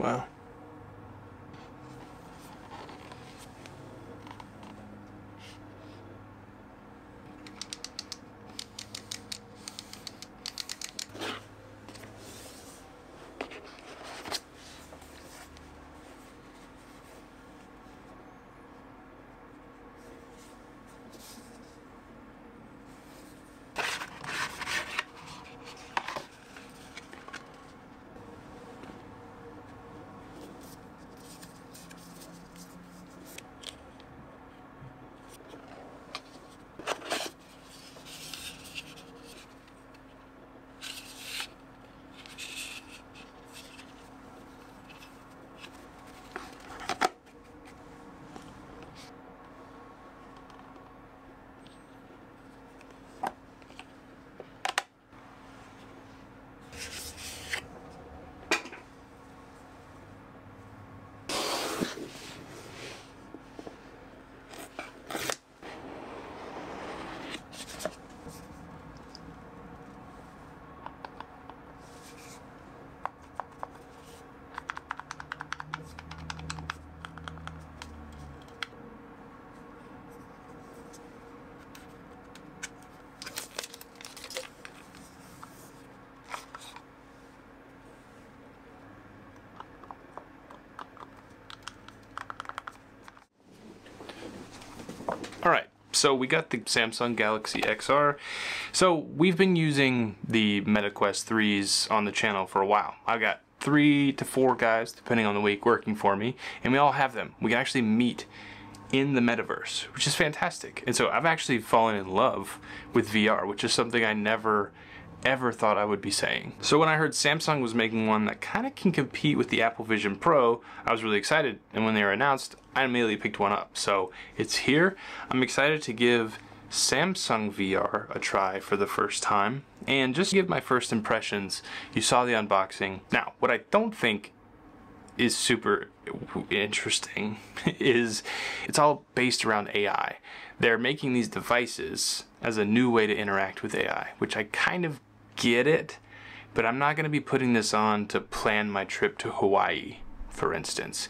Wow. So we got the Samsung Galaxy XR. So we've been using the Meta Quest 3s on the channel for a while. I've got 3 to 4 guys, depending on the week, working for me, and we all have them. We can actually meet in the metaverse, which is fantastic. And so I've actually fallen in love with VR, which is something I never ever thought I would be saying. So when I heard Samsung was making one that kind of can compete with the Apple Vision Pro, I was really excited, and when they were announced, I immediately picked one up. So it's here. I'm excited to give Samsung VR a try for the first time and just give my first impressions. You saw the unboxing. Now, what I don't think is super interesting is it's all based around AI. They're making these devices as a new way to interact with AI, which I kind of get it, but I'm not going to be putting this on to plan my trip to Hawaii, for instance,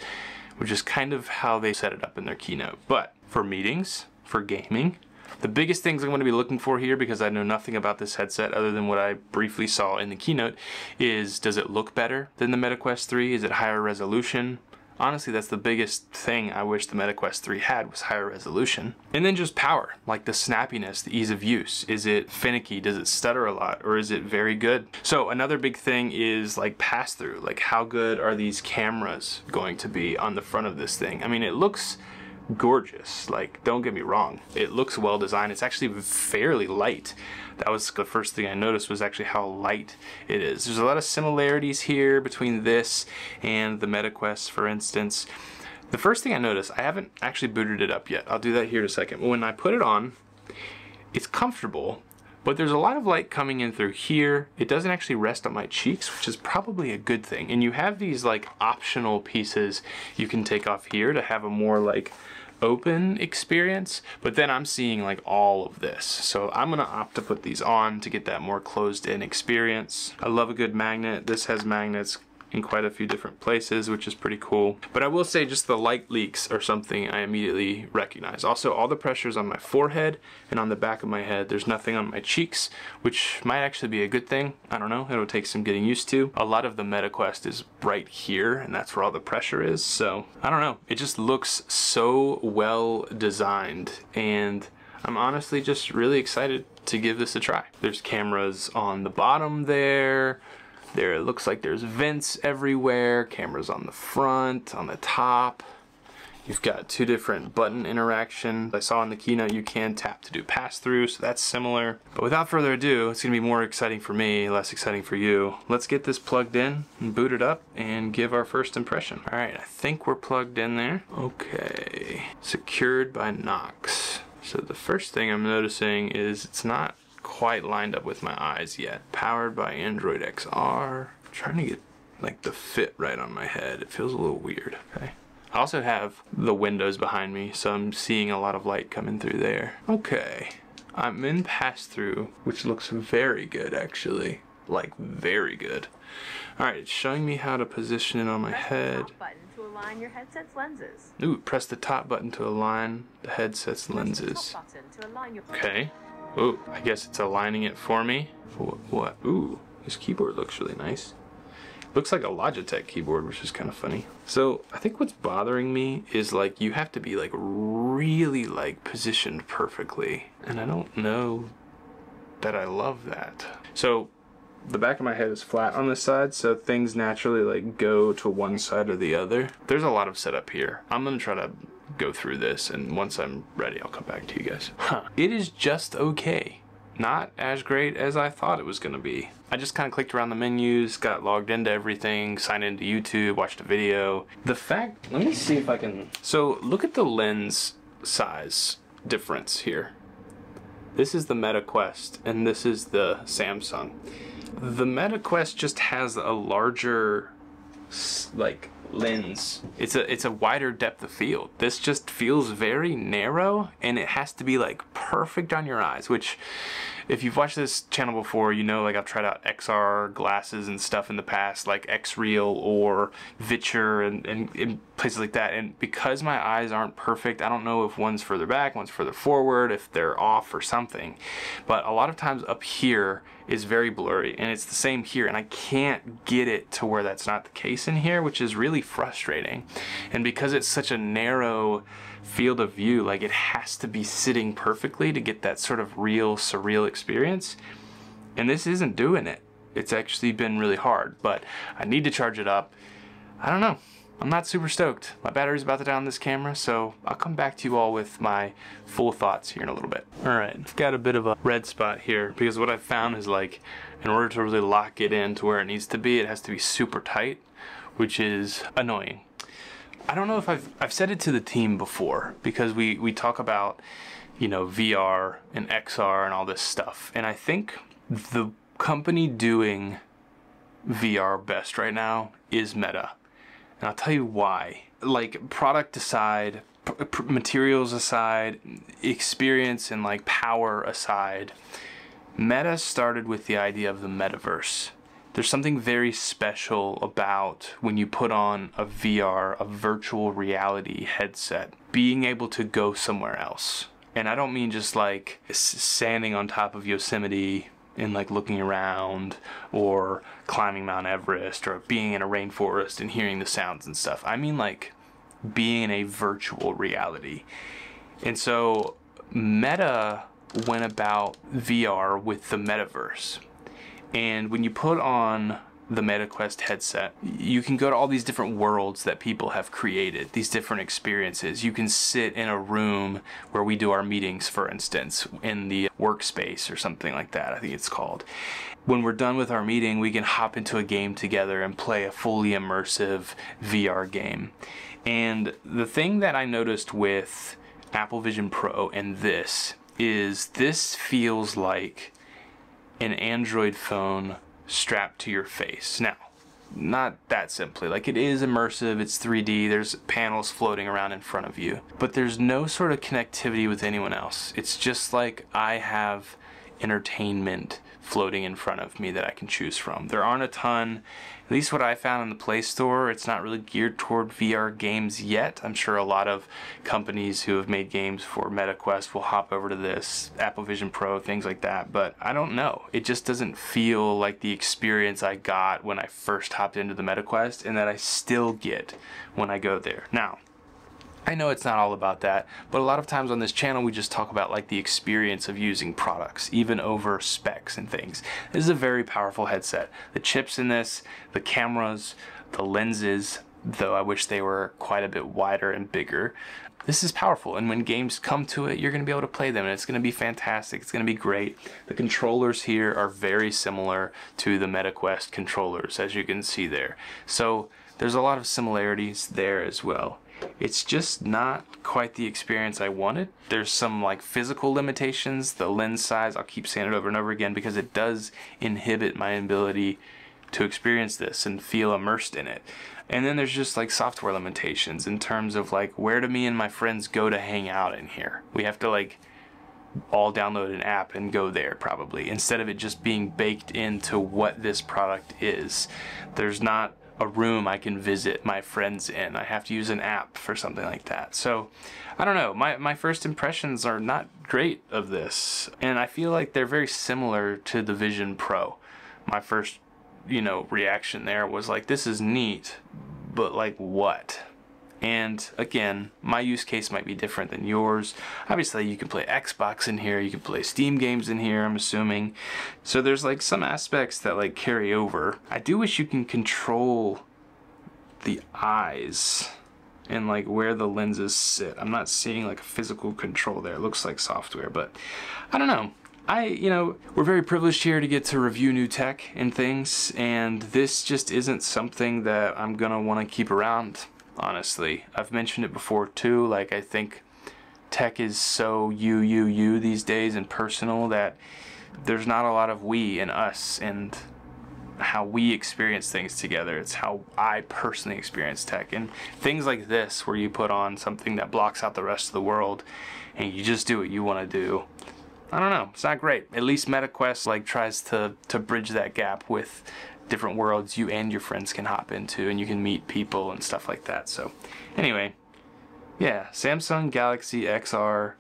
which is kind of how they set it up in their keynote. But for meetings, for gaming, the biggest things I'm going to be looking for here, because I know nothing about this headset other than what I briefly saw in the keynote, is does it look better than the Meta Quest 3? Is it higher resolution? Honestly, that's the biggest thing I wish the Meta Quest 3 had, was higher resolution. And then just power, like the snappiness, the ease of use. Is it finicky? Does it stutter a lot? Or is it very good? So another big thing is like pass-through. Like, how good are these cameras going to be on the front of this thing? I mean, it looks gorgeous. Like, don't get me wrong. It looks well designed. It's actually fairly light. That was the first thing I noticed, was actually how light it is. There's a lot of similarities here between this and the Meta Quest, for instance. The first thing I noticed, I haven't actually booted it up yet. I'll do that here in a second. When I put it on, it's comfortable, but there's a lot of light coming in through here. It doesn't actually rest on my cheeks, which is probably a good thing. And you have these like optional pieces you can take off here to have a more like open experience, but then I'm seeing like all of this. So I'm gonna opt to put these on to get that more closed in experience. I love a good magnet. This has magnets in quite a few different places, which is pretty cool. But I will say, just the light leaks are something I immediately recognize. Also, all the pressure's on my forehead and on the back of my head. There's nothing on my cheeks, which might actually be a good thing. I don't know, it'll take some getting used to. A lot of the Meta Quest is right here, and that's where all the pressure is. So I don't know, it just looks so well designed, and I'm honestly just really excited to give this a try. There's cameras on the bottom there. It looks like there's vents everywhere, cameras on the front, on the top. You've got 2 different button interactions. I saw in the keynote you can tap to do pass-through, so that's similar. But without further ado, it's going to be more exciting for me, less exciting for you. Let's get this plugged in and boot it up and give our first impression. All right, I think we're plugged in there. Okay, secured by Knox. So the first thing I'm noticing is it's not quite lined up with my eyes yet. Powered by Android XR. I'm trying to get like the fit right on my head. It feels a little weird. Okay. I also have the windows behind me, so I'm seeing a lot of light coming through there. Okay. I'm in pass-through, which looks very good actually. like very good. All right, it's showing me how to position it on my head. Press the top button to align your headset's lenses. Ooh, press the top button to align the headset's lenses. Okay. Ooh, I guess it's aligning it for me. What? Ooh, this keyboard looks really nice. Looks like a Logitech keyboard, which is kind of funny. So I think what's bothering me is like you have to be like really like positioned perfectly, and I don't know that I love that. So the back of my head is flat on this side, so things naturally like go to one side or the other. There's a lot of setup here. I'm gonna try to go through this, and once I'm ready, I'll come back to you guys. Huh. It is just okay. Not as great as I thought it was gonna be. I just kind of clicked around the menus, got logged into everything, signed into YouTube, watched a video. The fact, let me see if I can. So look at the lens size difference here. This is the Meta Quest and this is the Samsung. The Meta Quest just has a larger like lens. It's a wider depth of field. This just feels very narrow, and it has to be like perfect on your eyes, which if you've watched this channel before, you know, like I've tried out XR glasses and stuff in the past, like Xreal or Viture and places like that. And because my eyes aren't perfect, I don't know if one's further back, one's further forward, if they're off or something. But a lot of times up here is very blurry, and it's the same here, and I can't get it to where that's not the case in here, which is really frustrating. And because it's such a narrow field of view, like it has to be sitting perfectly to get that sort of real surreal experience, and this isn't doing it. It's actually been really hard, but I need to charge it up. I don't know, I'm not super stoked. My battery's about to die on this camera, so I'll come back to you all with my full thoughts here in a little bit. All right, I've got a bit of a red spot here because what I've found is like in order to really lock it in to where it needs to be, it has to be super tight, which is annoying. I don't know if I've said it to the team before, because we talk about, you know, VR and XR and all this stuff, and I think the company doing VR best right now is Meta, and I'll tell you why. Like product aside, materials aside, experience and like power aside, Meta started with the idea of the metaverse. There's something very special about when you put on a VR, a virtual reality headset, being able to go somewhere else. And I don't mean just like standing on top of Yosemite and like looking around, or climbing Mount Everest, or being in a rainforest and hearing the sounds and stuff. I mean like being in a virtual reality. And so Meta went about VR with the metaverse. And when you put on the Meta Quest headset, you can go to all these different worlds that people have created, these different experiences. You can sit in a room where we do our meetings, for instance, in the workspace or something like that, I think it's called. When we're done with our meeting, we can hop into a game together and play a fully immersive VR game. And the thing that I noticed with Apple Vision Pro and this is this feels like an Android phone strapped to your face. Now, not that simply. Like it is immersive, it's 3D, there's panels floating around in front of you, but there's no sort of connectivity with anyone else. It's just like I have entertainment floating in front of me that I can choose from. There aren't a ton, at least what I found in the Play Store, it's not really geared toward VR games yet. I'm sure a lot of companies who have made games for Meta Quest will hop over to this, Apple Vision Pro, things like that, but I don't know. It just doesn't feel like the experience I got when I first hopped into the Meta Quest, and that I still get when I go there. Now, I know it's not all about that, but a lot of times on this channel we just talk about like the experience of using products, even over specs and things. This is a very powerful headset. The chips in this, the cameras, the lenses, though I wish they were quite a bit wider and bigger. This is powerful, and when games come to it, you're gonna be able to play them, and it's gonna be fantastic, it's gonna be great. The controllers here are very similar to the Meta Quest controllers, as you can see there. So there's a lot of similarities there as well. It's just not quite the experience I wanted. There's some like physical limitations, the lens size, I'll keep saying it over and over again because it does inhibit my ability to experience this and feel immersed in it. And then there's just like software limitations in terms of like where do me and my friends go to hang out in here? We have to like all download an app and go there probably, instead of it just being baked into what this product is. There's not a room I can visit my friends in. I have to use an app for something like that. So I don't know, my first impressions are not great of this, and I feel like they're very similar to the Vision Pro. My first, you know, reaction there was like, this is neat, but like what? And again, my use case might be different than yours. Obviously, you can play Xbox in here, you can play Steam games in here, I'm assuming. So there's like some aspects that like carry over. I do wish you can control the eyes and like where the lenses sit. I'm not seeing like a physical control there. It looks like software, but I don't know. You know, we're very privileged here to get to review new tech and things, and this just isn't something that I'm gonna wanna keep around. Honestly, I've mentioned it before too, like I think tech is so you these days and personal that there's not a lot of we and us and how we experience things together. It's how I personally experience tech, and things like this where you put on something that blocks out the rest of the world and you just do what you want to do. I don't know, it's not great. At least Meta Quest like tries to bridge that gap with different worlds you and your friends can hop into, and you can meet people and stuff like that. So anyway, yeah, Samsung Galaxy XR,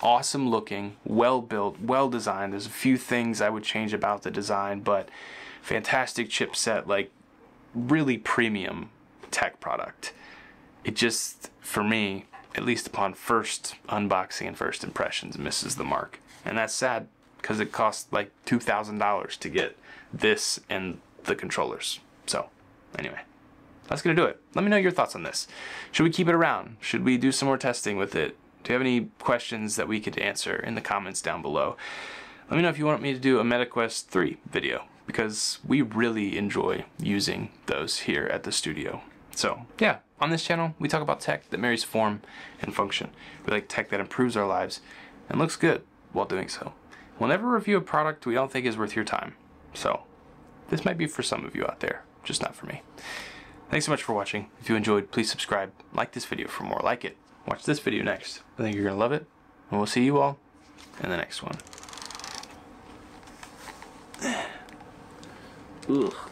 awesome looking, well built, well designed. There's a few things I would change about the design, but fantastic chipset, like really premium tech product. It just, for me, at least upon first unboxing and first impressions, misses the mark. And that's sad, because it cost like $2,000 to get this and the controllers. So anyway, that's gonna do it. Let me know your thoughts on this. Should we keep it around? Should we do some more testing with it? Do you have any questions that we could answer in the comments down below? Let me know if you want me to do a Meta Quest 3 video, because we really enjoy using those here at the studio. So yeah, on this channel, we talk about tech that marries form and function. We like tech that improves our lives and looks good while doing so. We'll never review a product we don't think is worth your time. So this might be for some of you out there, just not for me. Thanks so much for watching. If you enjoyed, please subscribe, like this video for more like it, watch this video next. I think you're gonna love it, and we'll see you all in the next one. Ugh.